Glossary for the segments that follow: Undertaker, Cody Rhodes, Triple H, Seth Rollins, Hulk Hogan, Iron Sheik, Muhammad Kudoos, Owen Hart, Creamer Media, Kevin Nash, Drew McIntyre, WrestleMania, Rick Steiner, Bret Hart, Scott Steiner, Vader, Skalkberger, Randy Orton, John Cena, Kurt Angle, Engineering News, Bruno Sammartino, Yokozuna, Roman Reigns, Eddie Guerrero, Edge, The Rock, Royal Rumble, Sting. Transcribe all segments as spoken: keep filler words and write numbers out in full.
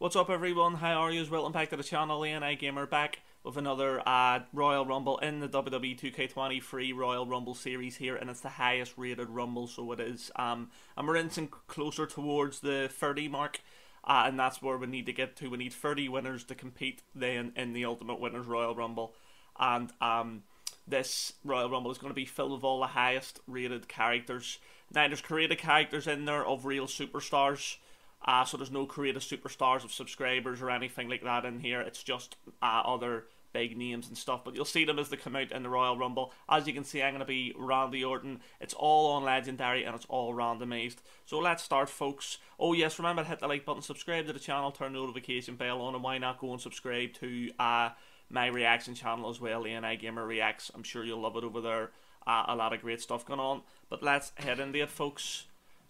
What's up everyone, how are you? Welcome back to the channel, N I Gamer, back with another uh, Royal Rumble in the W W E two K twenty-three Royal Rumble series here, and it's the highest rated Rumble, so it is. Um, and we're inching closer towards the thirty mark, uh, and that's where we need to get to. We need thirty winners to compete then in the Ultimate Winners Royal Rumble, and um, this Royal Rumble is going to be filled with all the highest rated characters. Now there's creative characters in there of real superstars. Uh, so there's no creative superstars of subscribers or anything like that in here. It's just uh, other big names and stuff. But you'll see them as they come out in the Royal Rumble. As you can see, I'm going to be Randy Orton. It's all on Legendary and it's all randomized. So let's start, folks. Oh yes, remember to hit the like button, subscribe to the channel, turn the notification bell on, and why not go and subscribe to uh, my reaction channel as well, N I Gamer Reacts. I'm sure you'll love it over there. Uh, a lot of great stuff going on. But let's head into it, folks.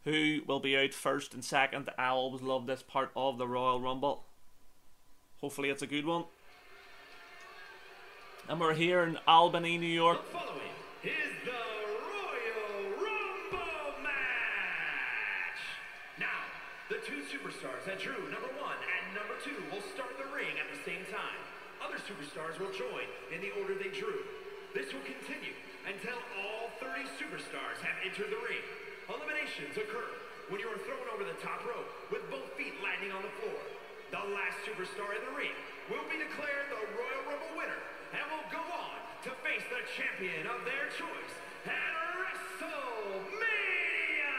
Who will be out first and second? I always love this part of the Royal Rumble. Hopefully it's a good one. And we're here in Albany, New York. The following is the Royal Rumble match. Now, the two superstars that drew number one and number two will start the ring at the same time. Other superstars will join in the order they drew. This will continue until all thirty superstars have entered the ring. Eliminations occur when you are thrown over the top rope with both feet landing on the floor. The last superstar in the ring will be declared the Royal Rumble winner and will go on to face the champion of their choice at WrestleMania!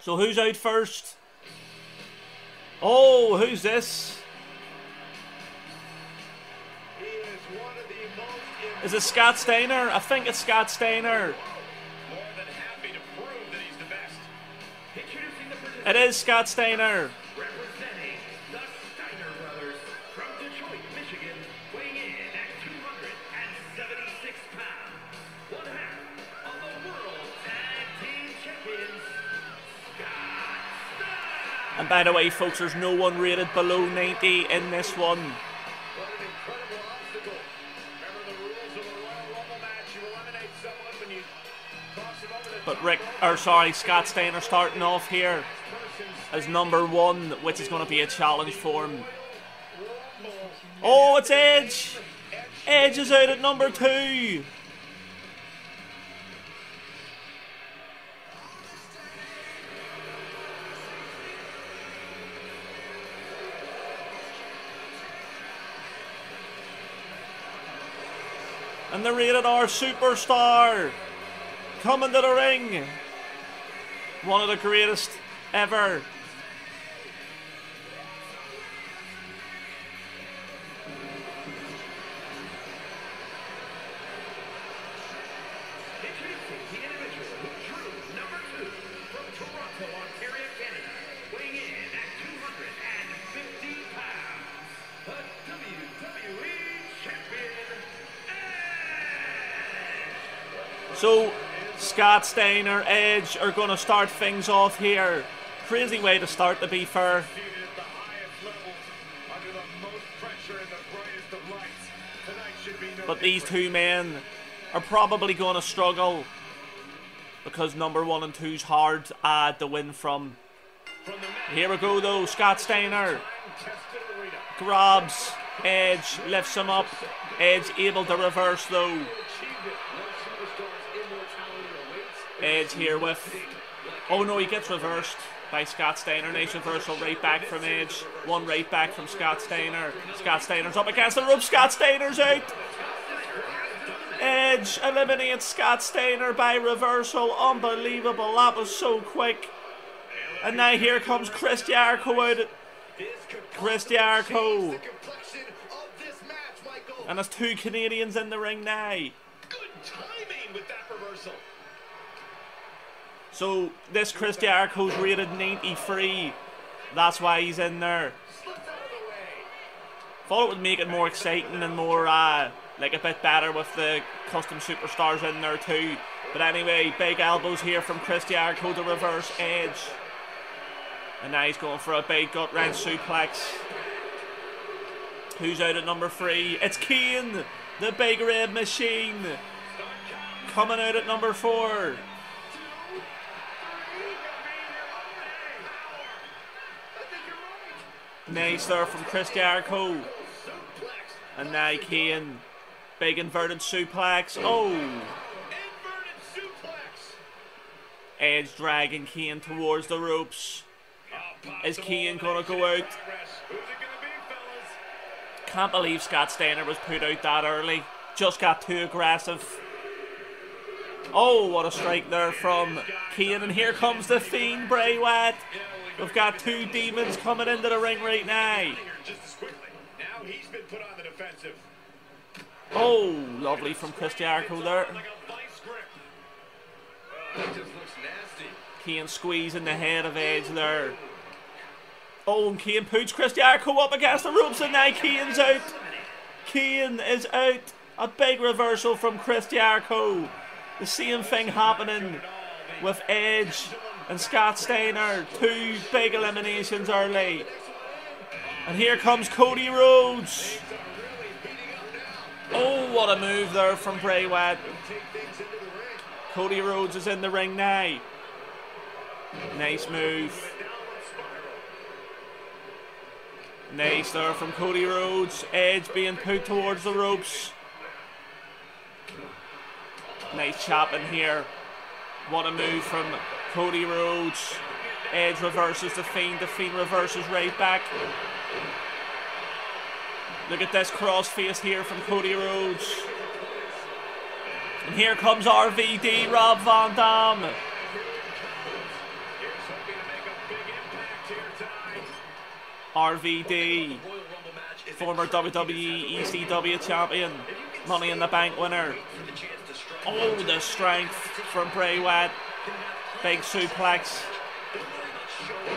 So who's out first? Oh, who's this? He is one of the most... Is it Scott Steiner? I think it's Scott Steiner. It is Scott Steiner. Representing the Steiner brothers from Detroit, Michigan, weighing in at two hundred seventy-six pounds. One half of the world tag team champions, Scott Steiner. And by the way, folks, there's no one rated below ninety in this one. What an incredible obstacle. Remember the rules of a Royal Rumble match. You eliminate someone when you toss him over the top. But Rick, or sorry, Scott Steiner starting off here as number one, which is going to be a challenge for him. Oh, it's Edge! Edge is out at number two! And the rated R superstar coming to the ring! One of the greatest ever. So Scott Steiner, Edge are going to start things off here. Crazy way to start, to be fair. But these two men are probably going to struggle because number one and two's hard uh, to win from. Here we go though, Scott Steiner grabs Edge, lifts him up. Edge able to reverse though. Edge here with... Oh no, he gets reversed by Scott Steiner. Nice reversal right back from Edge. One right back from Scott Steiner. Scott Steiner's up against the rope. Scott Steiner's out. Edge eliminates Scott Steiner by reversal. Unbelievable. That was so quick. And now here comes Chris Jericho out. Chris Jericho. And there's two Canadians in the ring now. Good timing with that reversal. So this Chris Jericho's rated ninety-three. That's why he's in there. Thought it would make it more exciting and more uh, like a bit better with the custom superstars in there too. But anyway, big elbows here from Chris Jericho to reverse Edge. And now he's going for a big gut wrench suplex. Who's out at number three? It's Kane, the big red machine, coming out at number four. Nice there from Chris Jericho. And now Kane. Big inverted suplex. Oh! Inverted suplex. Edge dragging Kane towards the ropes. Is Kane gonna go out? Can't believe Scott Steiner was put out that early. Just got too aggressive. Oh, what a strike there from Kane. And here comes the Fiend, Bray Wyatt. We've got two demons coming into the ring right now. Oh, lovely from Chris Jericho there. Kane squeezing the head of Edge there. Oh, and Kane puts Chris Jericho up against the ropes, and now Kane's out. Kane is out. A big reversal from Chris Jericho. The same thing happening with Edge and Scott Steiner. Two big eliminations early. And here comes Cody Rhodes. Oh, what a move there from Bray Wyatt. Cody Rhodes is in the ring now. Nice move. Nice there from Cody Rhodes. Edge being put towards the ropes. Nice chop in here. What a move from Cody Rhodes. Edge reverses the Fiend. The Fiend reverses right back. Look at this crossface here from Cody Rhodes. And here comes R V D, Rob Van Dam. R V D, former W W E E C W champion, Money in the Bank winner. Oh, the strength from Bray Wyatt. Big suplex.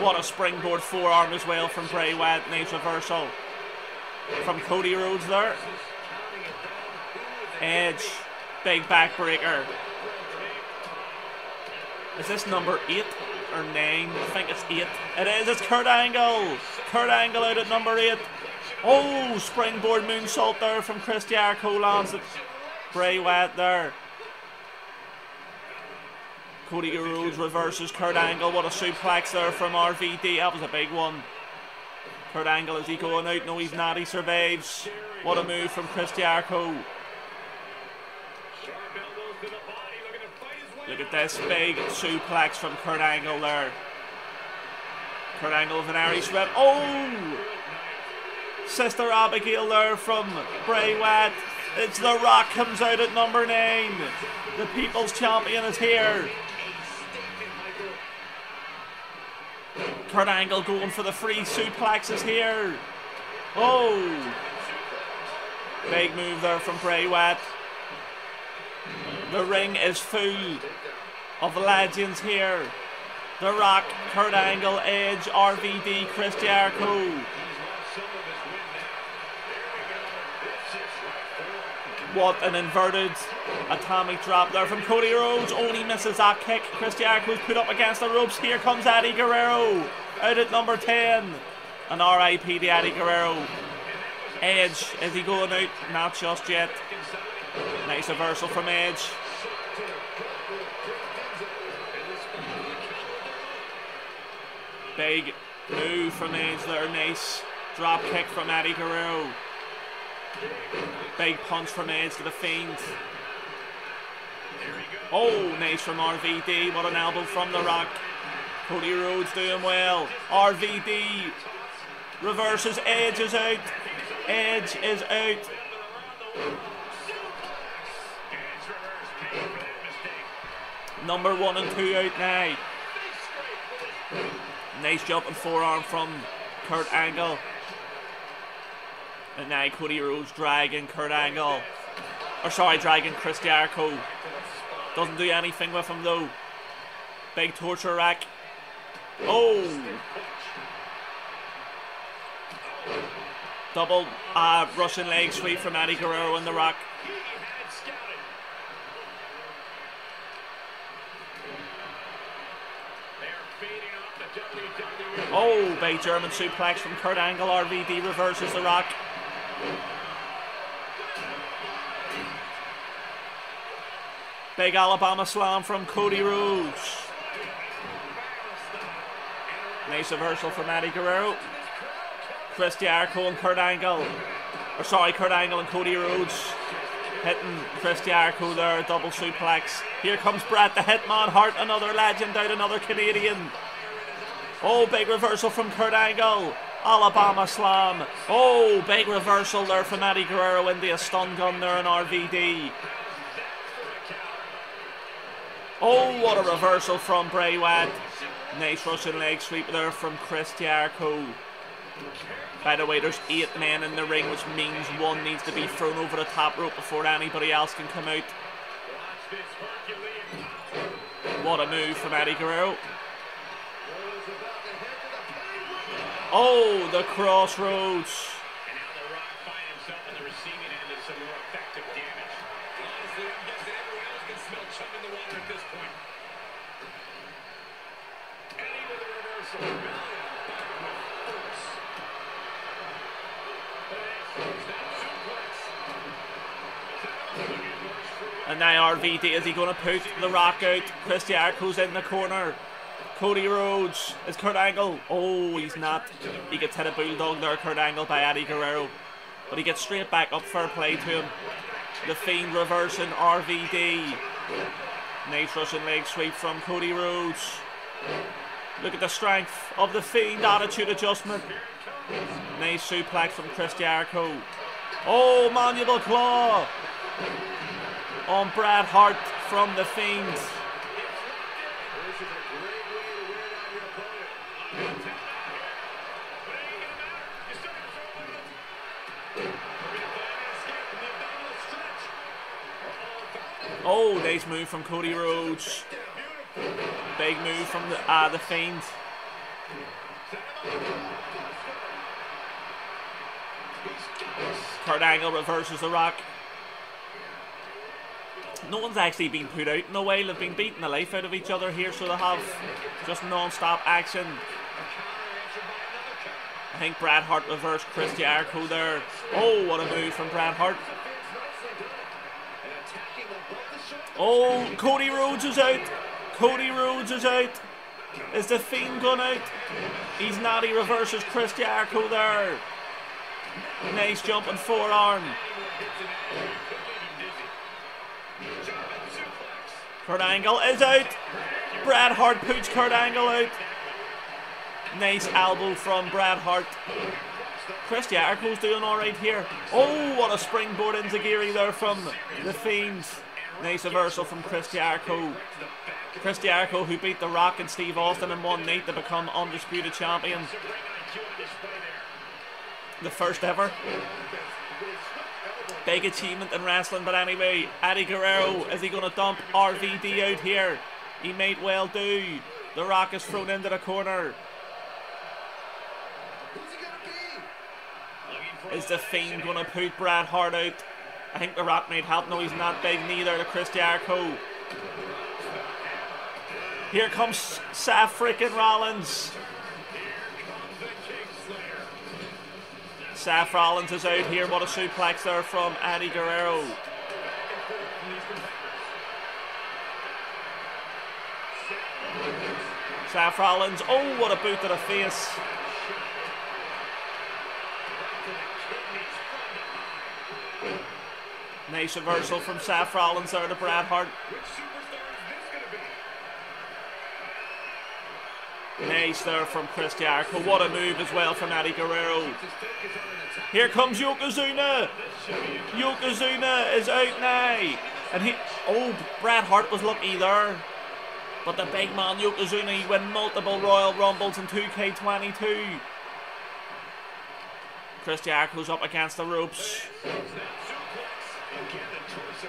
What a springboard forearm as well from Bray Wyatt. Nice reversal from Cody Rhodes there. Edge, big backbreaker. Is this number eight or nine? I think it's eight. It is. It's Kurt Angle. Kurt Angle out at number eight. Oh, springboard moonsault there from Chris Jericho. Lands at Bray Wyatt there. Cody Rhodes reverses Kurt Angle. What a suplex there from R V D. That was a big one. Kurt Angle, is he going out? No, he's not. He survives. What a move from Chris Jericho. Look at this big suplex from Kurt Angle there. Kurt Angle with an Irish whip. Oh! Sister Abigail there from Bray Wyatt. It's The Rock comes out at number nine. The People's Champion is here. Kurt Angle going for the free suplexes here. Oh! Big move there from Bray Wyatt. The ring is full of legends here. The Rock, Kurt Angle, Edge, R V D, Chris Jericho. What an inverted atomic drop there from Cody Rhodes. Only misses that kick. Chris Jericho's put up against the ropes. Here comes Eddie Guerrero out at number ten. And R I P to Eddie Guerrero. Edge, is he going out? Not just yet. Nice reversal from Edge. Big move from Edge there. Nice drop kick from Eddie Guerrero. Big punch from Edge to the Fiend. Oh, nice from R V D. What an elbow from The Rock. Cody Rhodes doing well. R V D reverses. Edge is out. Edge is out. Number one and two out now. Nice jump and forearm from Kurt Angle. And now Cody Rhodes dragging Kurt Angle. Or sorry, dragging Chris Jericho. Doesn't do anything with him though. Big torture rack. Oh! Double uh, Russian leg sweep from Eddie Guerrero and The Rock. Oh, big German suplex from Kurt Angle. R V D reverses The Rock. Big Alabama slam from Cody Rhodes. Nice reversal from Eddie Guerrero. Chris Jericho and Kurt Angle. Or sorry, Kurt Angle and Cody Rhodes. Hitting Chris Jericho there, double suplex. Here comes Bret, the Hitman Hart, another legend out, another Canadian. Oh, big reversal from Kurt Angle. Alabama slam. Oh, big reversal there from Eddie Guerrero into a stun gun there in R V D. Oh, what a reversal from Bray Wyatt. Nice Russian leg sweep there from Chris Jericho. By the way, there's eight men in the ring, which means one needs to be thrown over the top rope before anybody else can come out. What a move from Eddie Guerrero. Oh, the crossroads. And now The Rock finds himself on the receiving end of some more effective damage. Honestly, I'm guessing everyone else can smell chum in the water at this point. Eddie with a reversal. Brilliant back with force. And now R V D, is he going to put The Rock out? Chris Jericho's in the corner. Cody Rhodes, is Kurt Angle, oh he's not, he gets hit a bulldog there, Kurt Angle, by Eddie Guerrero, but he gets straight back up, fair play to him. The Fiend reversing R V D, nice Russian leg sweep from Cody Rhodes. Look at the strength of the Fiend, attitude adjustment, nice suplex from Chris Jericho. Oh, manual claw on Bret Hart from the Fiend. Oh, nice move from Cody Rhodes. Big move from the, uh, the Fiend. Kurt Angle reverses The Rock. No one's actually been put out in a while. They've been beating the life out of each other here, so they have just non-stop action. I think Bret Hart reversed Chris Jericho there. Oh, what a move from Bret Hart. Oh, Cody Rhodes is out. Cody Rhodes is out. Is the Fiend gone out? He's not. He reverses Chris Jericho there. Nice jumping forearm. Kurt Angle is out. Bret Hart puts Kurt Angle out. Nice elbow from Bret Hart. Chris Jericho's doing alright here. Oh, what a springboard into Geary there from the Fiend. Nice reversal from Chris Jericho. Chris Jericho, who beat The Rock and Steve Austin in one night to become undisputed champion. The first ever. Big achievement in wrestling, but anyway, Eddie Guerrero, is he going to dump R V D out here? He might well do. The Rock is thrown into the corner. Is the Fiend going to put Bret Hart out? I think The Rock might help. No, he's not. Big knee there to Chris Jericho. Here comes Seth freaking Rollins. Seth Rollins is out here. What a suplex there from Eddie Guerrero. Seth Rollins. Oh, what a boot to the face. Nice reversal from Seth Rollins there to Bret Hart. Nice there from Chris Jericho. What a move as well from Eddie Guerrero. Here comes Yokozuna. Yokozuna is out now. And he, oh, Bret Hart was lucky there. But the big man Yokozuna, he won multiple Royal Rumbles in two K twenty-two. Chris Jericho's up against the ropes.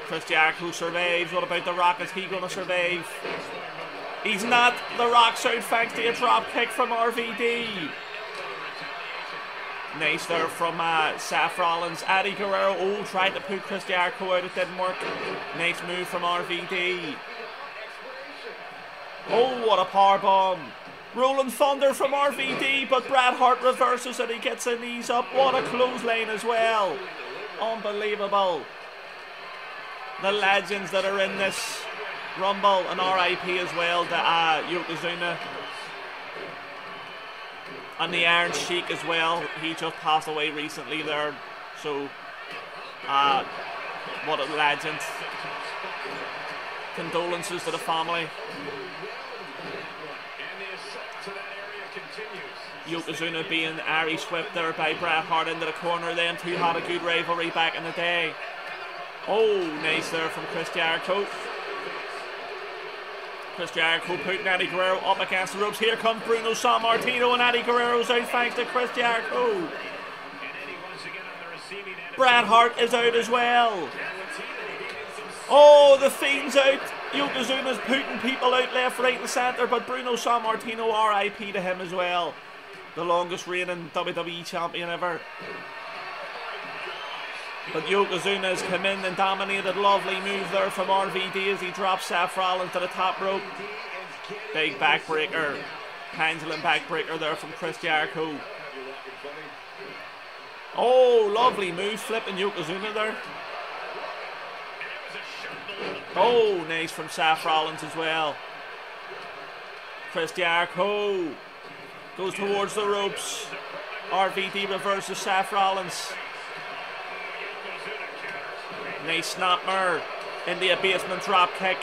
Chris Jericho survives. What about The Rock? Is he going to survive? He's not. The Rock's out thanks to a drop kick from R V D. Nice there from uh, Seth Rollins. Eddie Guerrero, oh, tried to put Chris Jericho out. It didn't work. Nice move from R V D. Oh, what a powerbomb. Rolling thunder from R V D, but Bret Hart reverses and he gets the knees up. What a clothesline as well. Unbelievable. The legends that are in this Rumble, and R I P as well to uh, Yokozuna. And the Iron Sheik as well, he just passed away recently there, so uh, what a legend. Condolences to the family. Yokozuna being Irish whipped there by Bret Hart into the corner then. Two had a good rivalry back in the day. Oh, nice there from Chris Jericho. Chris Jericho putting Eddie Guerrero up against the ropes. Here comes Bruno Sammartino, and Eddie Guerrero's out thanks to Chris Jericho. Bret Hart is out as well. Oh, the Fiend's out. Yokozuna's putting people out left, right and centre, but Bruno Sammartino, R I P to him as well. The longest reigning W W E champion ever. But Yokozuna has come in and dominated. Lovely move there from R V D as he drops Seth Rollins to the top rope. Big backbreaker. Pendulum backbreaker there from Chris Jericho. Oh, lovely move. Flipping Yokozuna there. Oh, nice from Seth Rollins as well. Chris Jericho goes towards the ropes. R V D reverses Seth Rollins. Nice snapmare in the abasement drop kick.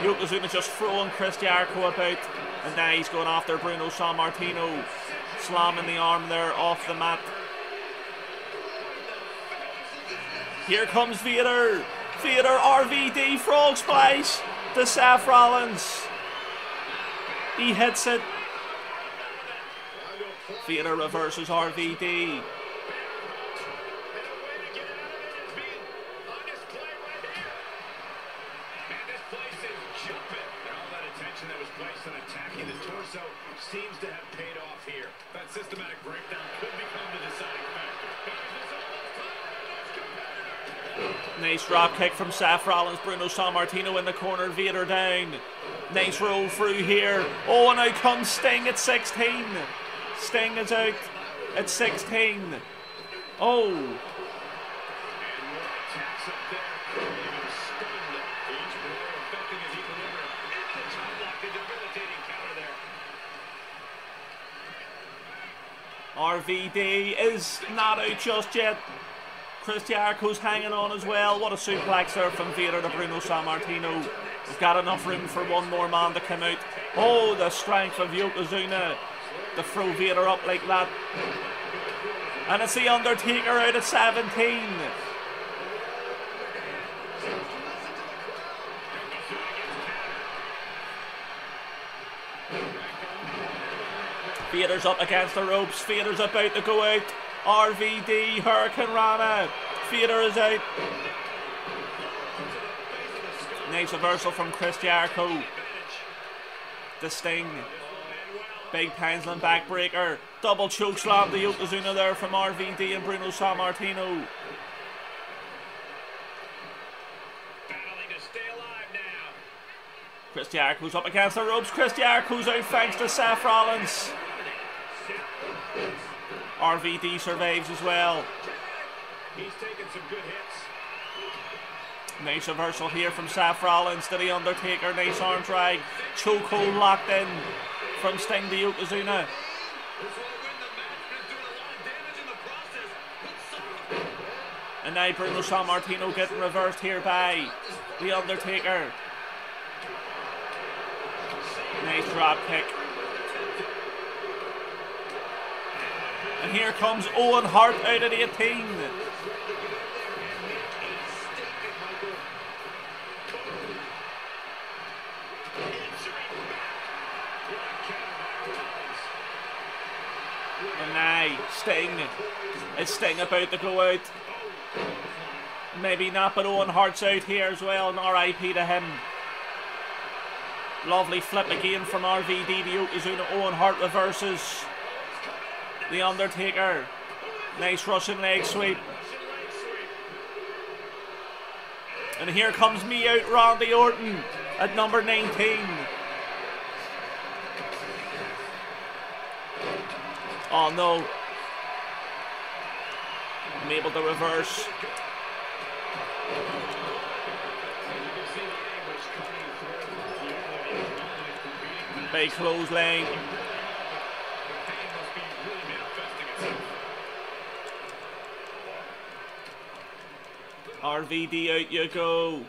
Yokozuna just throwing Chris Jericho about, and now he's going after Bruno Sammartino, slamming the arm there off the mat. Here comes Vader. Vader, R V D, frog splash to Seth Rollins. He hits it. Vader reverses R V D. Seems to have paid off here. That systematic breakdown could become the deciding factor. Nice drop kick from Seth Rollins. Bruno Sammartino in the corner. Vader down. Nice roll through here. Oh, and out comes Sting at sixteen. Sting is out at sixteen. Oh. R V D is not out just yet. Chris Jericho's hanging on as well. What a suplex there from Vader to Bruno Sammartino. We've got enough room for one more man to come out. Oh, the strength of Yokozuna to throw Vader up like that. And it's the Undertaker out at seventeen. Vader's up against the ropes. Vader's about to go out. R V D, Hurricane Rana. Vader is out. Nice reversal from Chris Jericho. The Sting. Big pendulum backbreaker. Double choke slam to Yokozuna there from R V D and Bruno Sammartino. Chris Jericho's up against the ropes. Chris Jericho's out thanks to Seth Rollins. R V D survives as well. He's taking some good hits. Nice reversal here from Seth Rollins to the Undertaker. Nice arm drag. Chokehold locked in from Sting to Yokozuna. And now Bruno Sammartino getting reversed here by the Undertaker. Nice drop kick. And here comes Owen Hart out at eighteen. And now Sting. Is Sting about to go out? Maybe not, but Owen Hart's out here as well, and R I P to him. Lovely flip again from R V D to Yokozuna. Owen Hart reverses. The Undertaker, nice Russian leg sweep. And here comes me out Randy Orton at number nineteen. Oh no. I'm able to reverse. Big clothesline. R V D out you go.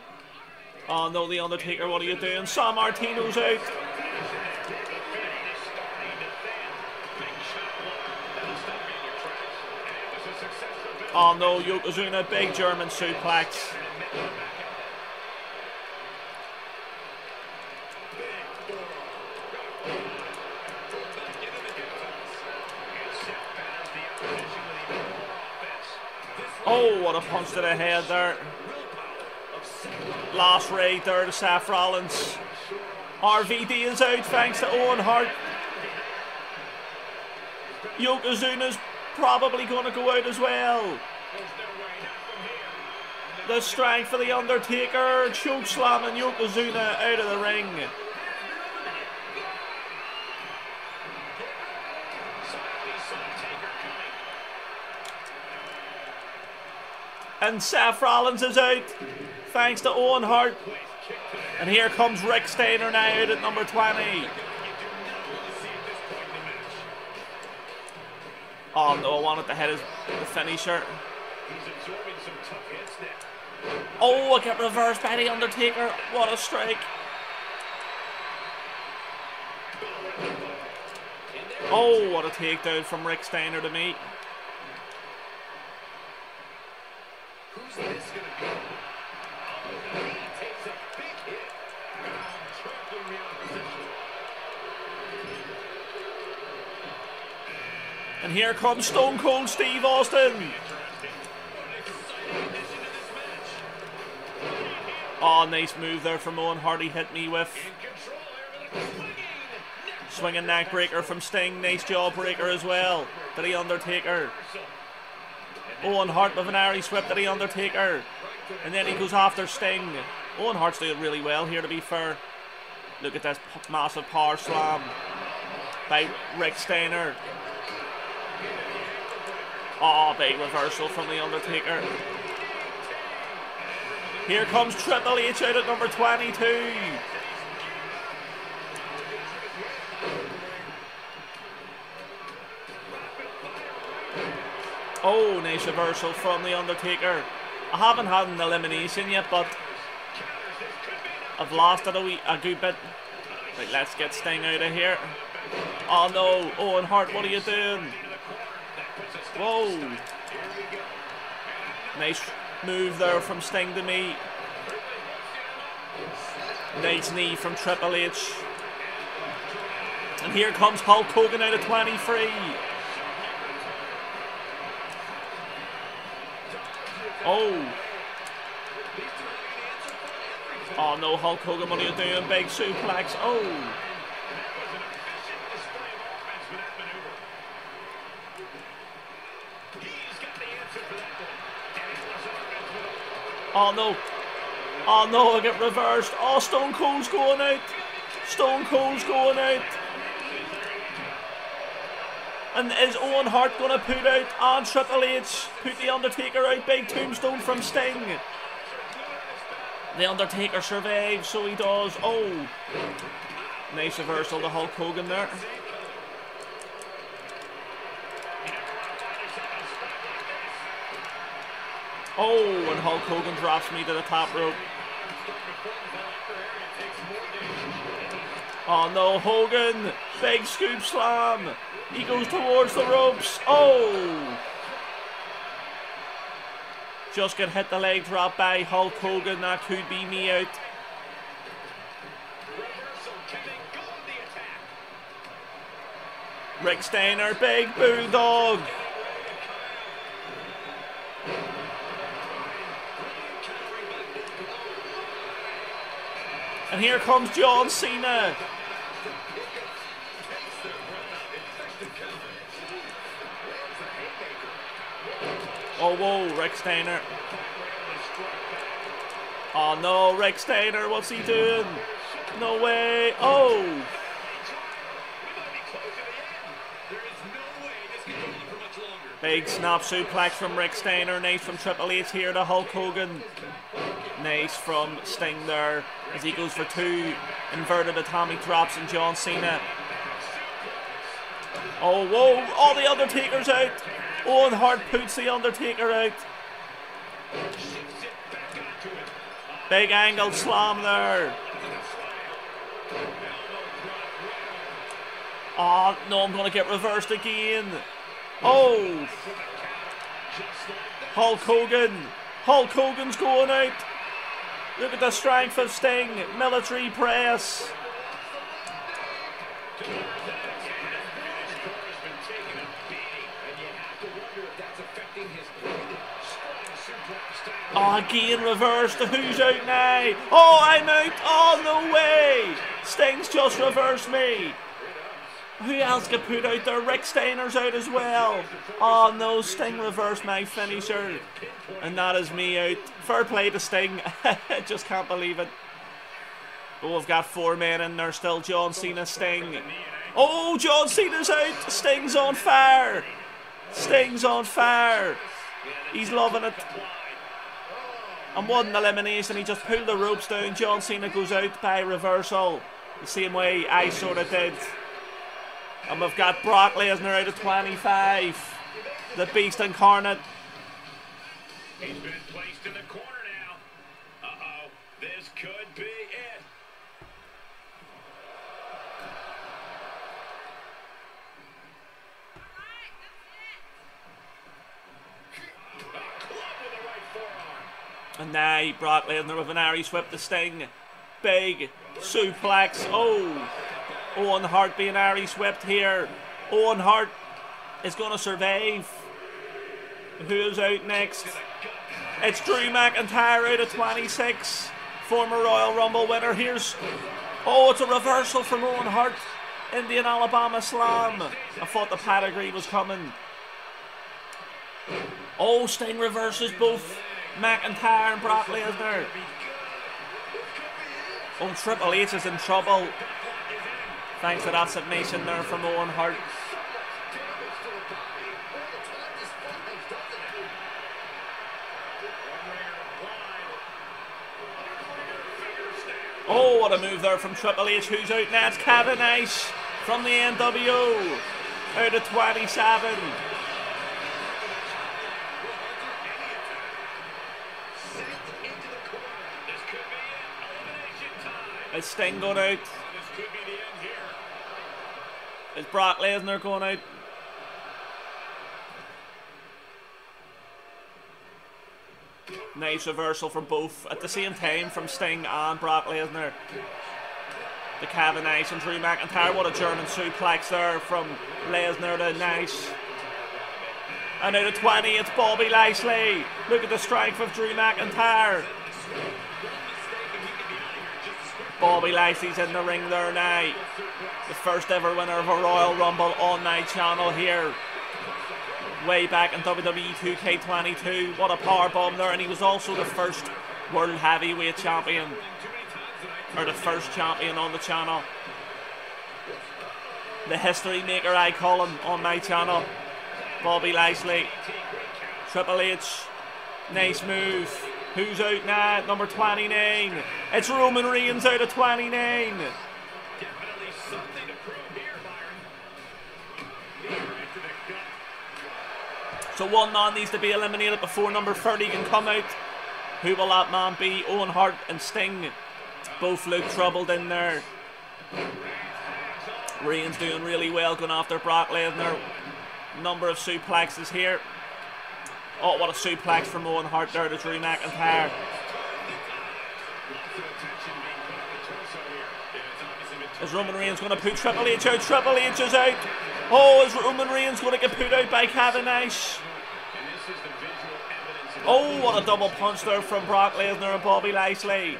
Oh no, the Undertaker, what are you doing? Sammartino's out. Oh no, Yokozuna, big German suplex. Oh, what a punch to the head there. Last raid there to Seth Rollins. R V D is out thanks to Owen Hart. Yokozuna's probably going to go out as well. The strength of the Undertaker. Choke slamming Yokozuna out of the ring. And Seth Rollins is out thanks to Owen Hart. And here comes Rick Steiner now out at number twenty. Oh no, I wanted to hit his the finisher. Oh, I get reversed by the Undertaker. What a strike. Oh, what a takedown from Rick Steiner to me. And here comes Stone Cold Steve Austin. Oh, nice move there from Owen Hart. He hit me with swinging neck breaker from Sting. Nice jaw breaker as well to the Undertaker. Owen Hart with an airy sweep to the Undertaker, and then he goes after Sting. Owen Hart's doing really well here, to be fair. Look at this massive power slam by Rick Steiner. Oh, big reversal from the Undertaker. Here comes Triple H out at number twenty-two. Oh, nice reversal from the Undertaker. I haven't had an elimination yet, but I've lost it a, wee, a good bit. Right, let's get Sting out of here. Oh no, Owen Hart, what are you doing? Whoa. Nice move there from Sting to me. Nice knee from Triple H. And here comes Hulk Hogan out of twenty-three. Oh. Oh no, Hulk Hogan, what are you doing? Big suplex. Oh. Oh no. Oh no, I get reversed. Oh, Stone Cold's going out. Stone Cold's going out. And is Owen Hart going to put out and Triple H put the Undertaker out? Big tombstone from Sting. The Undertaker survives, so he does. Oh, nice reversal to Hulk Hogan there. Oh, and Hulk Hogan drops me to the top rope. Oh no, Hogan, big scoop slam. He goes towards the ropes. Oh! Just get hit the leg drop by Hulk Hogan. That could be me out. Rick Steiner, big bulldog. And here comes John Cena. Oh, whoa, Rick Steiner. Oh, no, Rick Steiner, what's he doing? No way. Oh. Big snap suplex from Rick Steiner. Nice from Triple H here to Hulk Hogan. Nice from Sting there as he goes for two. Inverted atomic drops and John Cena. Oh, whoa. Oh, the Undertaker's out. Owen Hart puts the Undertaker out. Big angle slam there. Oh, no, I'm going to get reversed again. Oh. Hulk Hogan. Hulk Hogan's going out. Look at the strength of Sting. Military press. Oh, again reversed. Who's out now? Oh, I'm out. Oh, no way. Sting's just reversed me. Who else got put out there? Rick Steiner's out as well. Oh no, Sting reversed my finisher. And that is me out. Fair play to Sting. Just can't believe it. Oh, I've got four men in there still. John Cena, Sting. Oh, John Cena's out. Sting's on fire. Sting's on fire. He's loving it. And one elimination. He just pulled the ropes down. John Cena goes out by reversal. The same way I sort of did. And we've got Brock Lesnar out of twenty-five. The Beast Incarnate. He's been placed in the corner now. Uh-oh. This could be it. All right, that's it. A club with the right forearm. And now Brock Lesnar with an Irish swept the Sting. Big suplex. Oh. Owen Hart being Irish swept here. Owen Hart is going to survive. Who's out next? It's Drew McIntyre out of twenty-six. Former Royal Rumble winner. Here's... Oh, it's a reversal from Owen Hart. Indian Alabama Slam. I thought the pedigree was coming. Oh, Sting reverses both McIntyre and Brock Lesnar. Oh, Triple H is in trouble. Thanks to that submission there from Owen Hart. Oh, what a move there from Triple H. Who's out now? It's Kevin Nash from the N W. Out of twenty-seven. It's Sting going out. Is Brock Lesnar going out? Nice reversal from both at the same time from Sting and Brock Lesnar. The Kevin Nash and Drew McIntyre. What a German suplex there from Lesnar to Nash. And out of twenty, it's Bobby Lashley. Look at the strength of Drew McIntyre. Bobby Lashley's in the ring there now. The first ever winner of a Royal Rumble on my channel here. Way back in W W E two K twenty-two. What a powerbomb there. And he was also the first World Heavyweight Champion. Or the first champion on the channel. The history maker, I call him, on my channel. Bobby Lashley. Triple H. Nice move. Who's out now? Number twenty-nine. It's Roman Reigns out of twenty-nine. So one man needs to be eliminated before number thirty can come out. Who will that man be? Owen Hart and Sting both look troubled in there. Reigns doing really well going after Brock Lesnar. Number of suplexes here. Oh, what a suplex from Owen Hart there to Drew McIntyre. Is Roman Reigns going to put Triple H out? Triple H is out. Oh, is Roman Reigns going to get put out by Kevin Nash? Oh, what a double punch there from Brock Lesnar and Bobby Lashley.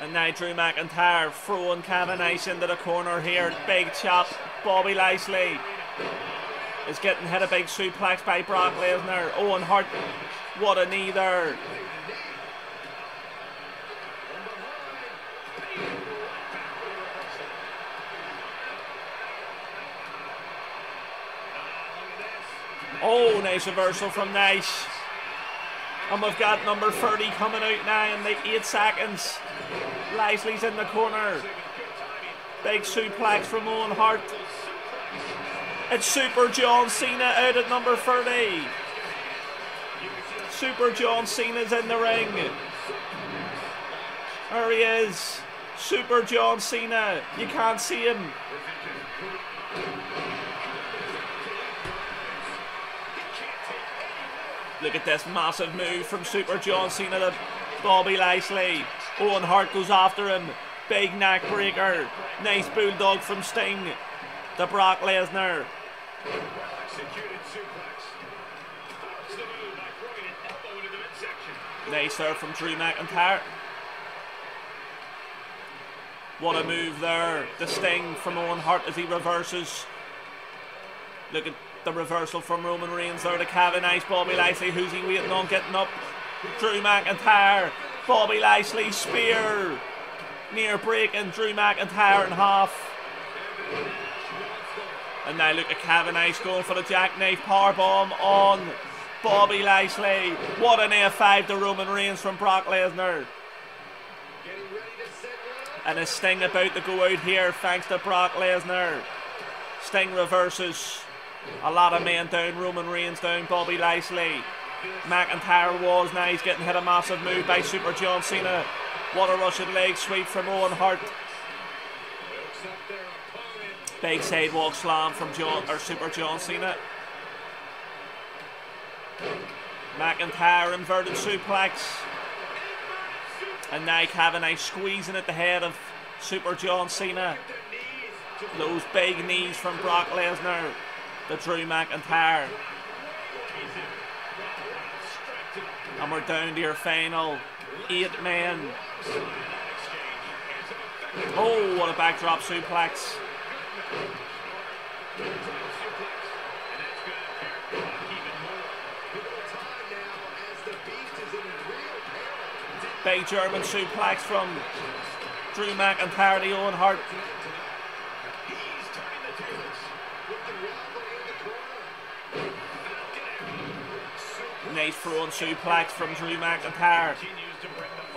And now Drew McIntyre throwing Kevin Nash into the corner here. Big chop. Bobby Lashley is getting hit a big suplex by Brock Lesnar. Owen Hart, what a knee there. Oh, nice reversal from Nash. And we've got number thirty coming out now in like eight seconds. Lashley's in the corner. Big suplex from Owen Hart. It's Super John Cena out at number thirty. Super John Cena's in the ring. There he is. Super John Cena. You can't see him. Look at this massive move from Super John Cena to Bobby Lashley. Owen Hart goes after him. Big neck breaker. Nice bulldog from Sting to Brock Lesnar. Nice serve from Drew McIntyre. What a move there. The Sting from Owen Hart as he reverses. Look at the reversal from Roman Reigns there to Kevin Nash. Bobby Lashley, who's he waiting on getting up? Drew McIntyre. Bobby Lashley spear. Near breaking Drew McIntyre in half. And now look at Kevin Nash going for the jackknife powerbomb on Bobby Lashley. What an A five to Roman Reigns from Brock Lesnar. And a Sting about to go out here thanks to Brock Lesnar. Sting reverses. A lot of men down. Roman Reigns down. Bobby Lashley. McIntyre was now. He's getting hit a massive move by Super John Cena. What a rushing leg sweep from Owen Hart. Big sidewalk slam from John, or Super John Cena. McIntyre inverted suplex. And now Kevin Nash squeezing at the head of Super John Cena. Those big knees from Brock Lesnar to Drew McIntyre. And we're down to your final eight men. Oh, what a backdrop suplex. Big German suplex from Drew McIntyre to Owen Hart. Nice throwing suplex from Drew McIntyre.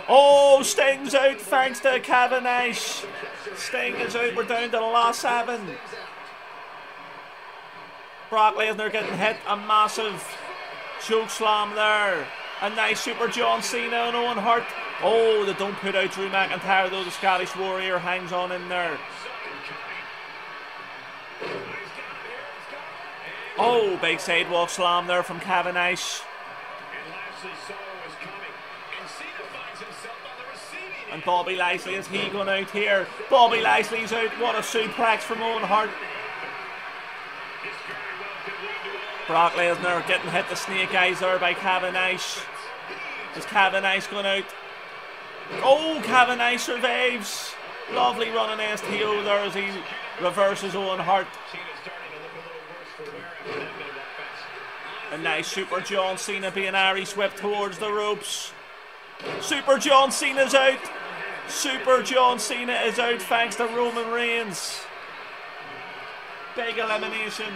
Oh, Sting's out thanks to Kevin Nash. Sting is out. We're down to the last seven. Brock Lesnar getting hit. A massive choke slam there. And nice Super John Cena and Owen Hart. Oh, they don't put out Drew McIntyre though. The Scottish Warrior hangs on in there. Oh, big sidewalk slam there from Kevin Nash. And Bobby Lashley, is he going out here? Bobby Lashley's out. What a suplex from Owen Hart. Brock Lesnar getting hit the snake eyes there by Kevin Nash. Is Kevin Nash going out? Oh, Kevin Nash survives. Lovely running S T O there as he reverses Owen Hart. And now Super John Cena being Ari swept towards the ropes. Super John Cena's out. Super John Cena is out thanks to Roman Reigns. Big elimination.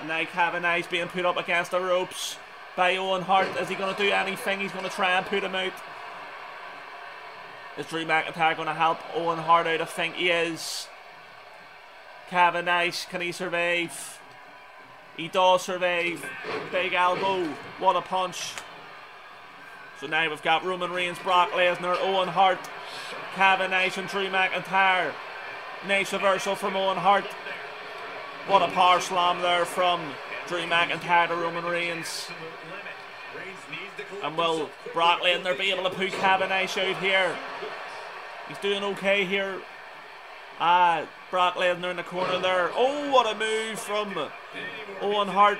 And now Kevin Nash being put up against the ropes by Owen Hart. Is he going to do anything? He's going to try and put him out. Is Drew McIntyre going to help Owen Hart out? I think he is. Kevin Nash, can he survive? He does survive. Big elbow. What a punch. So now we've got Roman Reigns, Brock Lesnar, Owen Hart, Kevin Nash and Drew McIntyre. Nice reversal from Owen Hart. What a power slam there from Drew McIntyre to Roman Reigns. And will Brock Lesnar be able to put Kevin Nash out here? He's doing okay here. Ah, Brock Lesnar in the corner there. Oh, what a move from Owen Hart.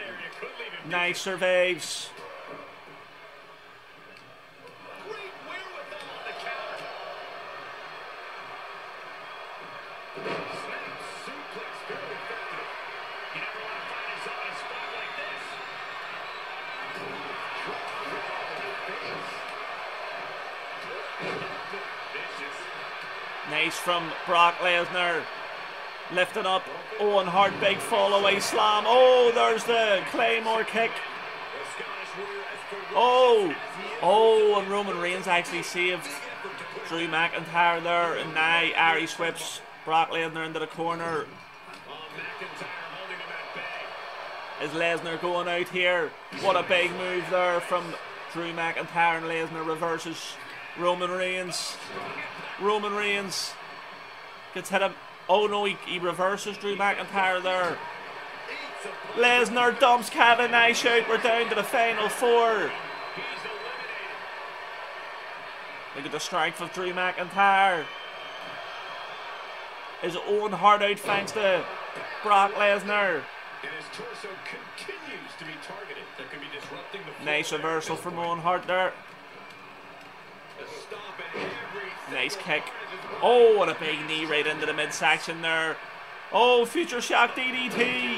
Nice survives. Nice from Brock Lesnar. lifted up. Owen Hart, big fall-away slam. Oh, there's the Claymore kick. Oh, oh, and Roman Reigns actually saved Drew McIntyre there. And now Ari sweeps Brock Lesnar into the corner. Is Lesnar going out here? What a big move there from Drew McIntyre, and Lesnar reverses Roman Reigns. Roman Reigns gets hit him. Oh no, he, he reverses Drew McIntyre there. Lesnar dumps Kevin Nash out. We're down to the final four. Look at the strength of Drew McIntyre. His Owen Hart out thanks to Brock Lesnar. And his torso continues to be targeted. That could be disrupting the nice reversal from Owen Hart there. Nice kick. Oh, and a big knee right into the midsection there. Oh, future shock D D T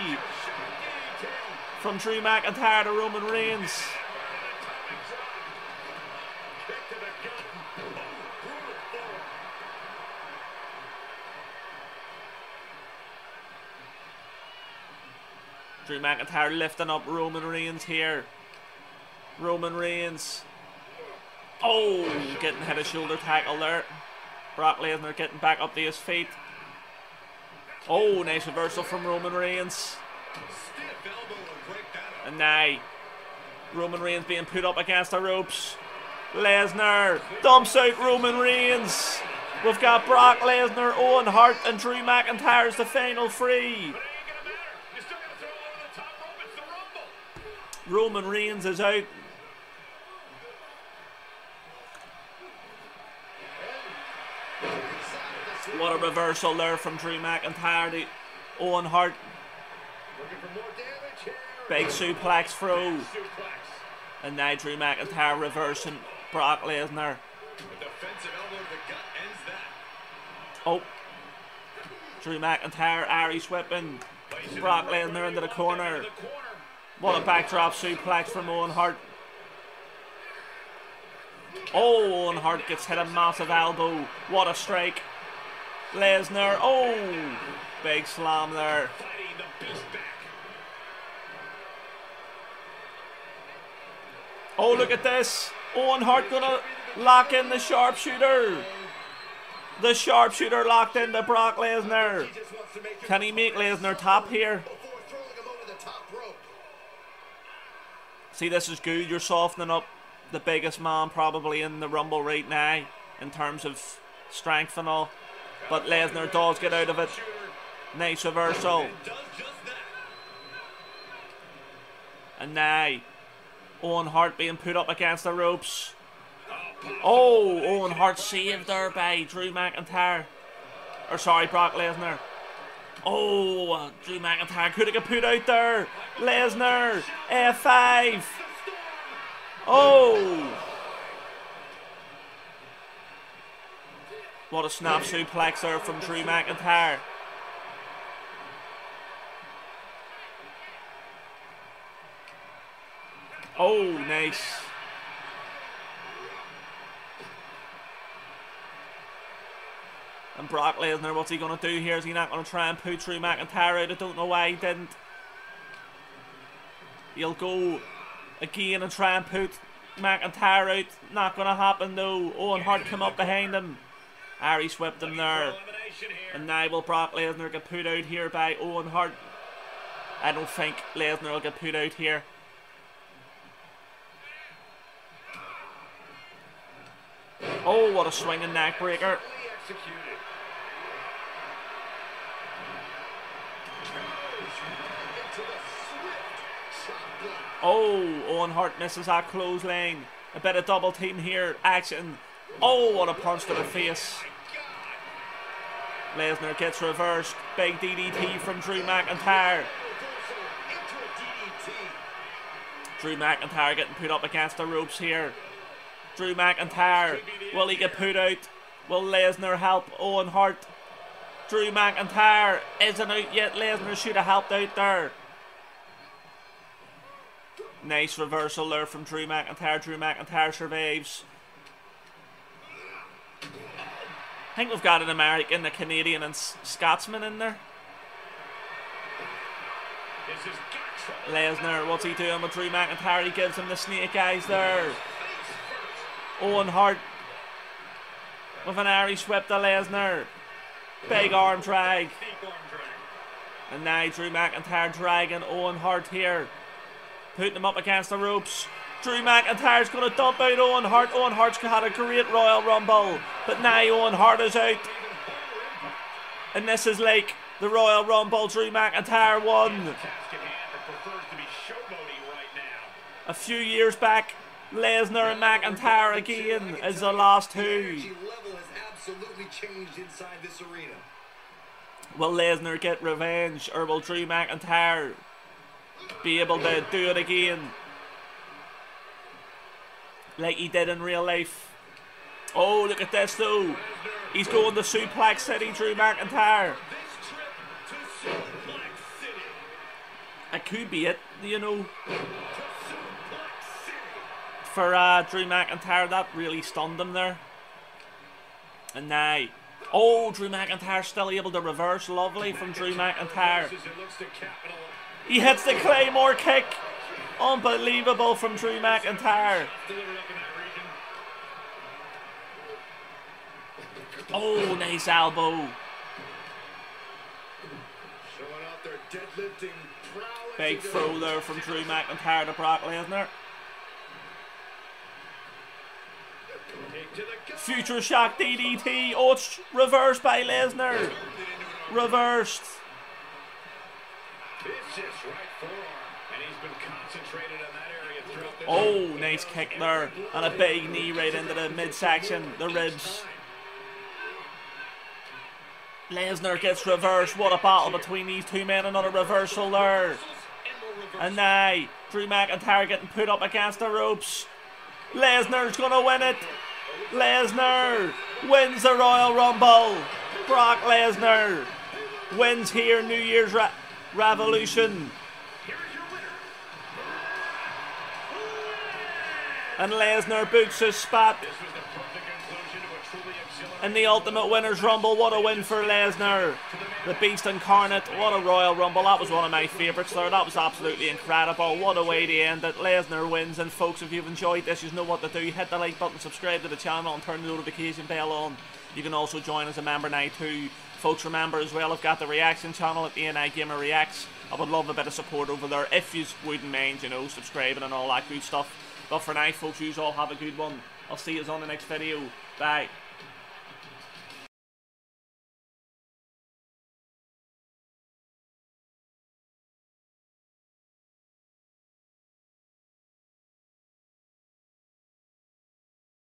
from Drew McIntyre to Roman Reigns. Drew McIntyre lifting up Roman Reigns here. Roman Reigns. Oh, getting hit a shoulder tackle there. Brock Lesnar getting back up to his feet. Oh, nice reversal from Roman Reigns. And now Roman Reigns being put up against the ropes. Lesnar dumps out Roman Reigns. We've got Brock Lesnar, Owen Hart and Drew McIntyre as the final three. Roman Reigns is out. What a reversal there from Drew McIntyre to Owen Hart. Big suplex throw. And now Drew McIntyre reversing Brock Lesnar. Oh. Drew McIntyre, Ari sweeping Brock Lesnar into the corner. What a backdrop suplex from Owen Hart. Oh, Owen Hart gets hit a massive elbow. What a strike. Lesnar. Oh, big slam there. Oh, look at this. Owen Hart gonna lock in the sharpshooter. The sharpshooter locked into Brock Lesnar. Can he make Lesnar tap here? See, this is good. You're softening up the biggest man probably in the Rumble right now in terms of strength and all. But Lesnar does get out of it. Nice reversal. And now Owen Hart being put up against the ropes. Oh, Owen Hart saved there by Drew McIntyre. Or sorry, Brock Lesnar. Oh, Drew McIntyre could have got put out there. Lesnar, F five. Oh. What a snap suplex there from Drew McIntyre. Oh, nice. And Brock Lesnar, what's he going to do here? Is he not going to try and put Drew McIntyre out? I don't know why he didn't. He'll go again and try and put McIntyre out. Not going to happen though. Owen Hart come up behind him. Ari swept him there. And now will Brock Lesnar get put out here by Owen Hart? I don't think Lesnar will get put out here. Oh, what a swinging neck breaker. Oh, Owen Hart misses that clothesline. A bit of double team here. Action. Oh, what a punch to the face. Lesnar gets reversed. Big D D T from Drew McIntyre. Drew McIntyre getting put up against the ropes here. Drew McIntyre. Will he get put out? Will Lesnar help Owen Hart? Drew McIntyre isn't out yet. Lesnar should have helped out there. Nice reversal there from Drew McIntyre. Drew McIntyre survives. I think we've got an American, a Canadian and Scotsman in there. Lesnar, what's he doing with Drew McIntyre? He gives him the snake eyes there. Owen Hart with an Irish whip to Lesnar. Big arm drag. And now Drew McIntyre dragging Owen Hart here. Putting him up against the ropes. Drew McIntyre's going to dump out Owen Hart. Owen Hart's had a great Royal Rumble. But now Owen Hart is out. And this is like the Royal Rumble. Drew McIntyre won. A few years back, Lesnar and McIntyre again as the last two. Will Lesnar get revenge, or will Drew McIntyre be able to do it again like he did in real life? Oh, look at this though. He's going to Suplex City, Drew McIntyre. That could be it, you know. For uh, Drew McIntyre, that really stunned him there. And now, oh, Drew McIntyre still able to reverse. Lovely from Drew McIntyre. He hits the Claymore kick. Unbelievable from Drew McIntyre. Oh, nice elbow. Big throw there from Drew McIntyre to Brock Lesnar. Future Shock D D T. Oh, it's reversed by Lesnar. Reversed. Oh, nice kick there. And a big knee right into the midsection. The ribs. Lesnar gets reversed. What a battle between these two men. Another reversal there. And now Drew McIntyre getting put up against the ropes. Lesnar's going to win it. Lesnar wins the Royal Rumble. Brock Lesnar wins here, New Year's Re Revolution. And Lesnar boots his spot in the Ultimate Winners Rumble. What a win for Lesnar, the Beast Incarnate. What a Royal Rumble. That was one of my favourites there. That was absolutely incredible. What a way to end it. Lesnar wins. And folks, if you've enjoyed this, you know what to do. Hit the like button, subscribe to the channel, and turn the notification bell on. You can also join as a member now too. Folks, remember as well, I've got the reaction channel at the N I Gamer Reacts. I would love a bit of support over there if you wouldn't mind, you know, subscribing and all that good stuff. But for now, folks, you all have a good one. I'll see you on the next video. Bye.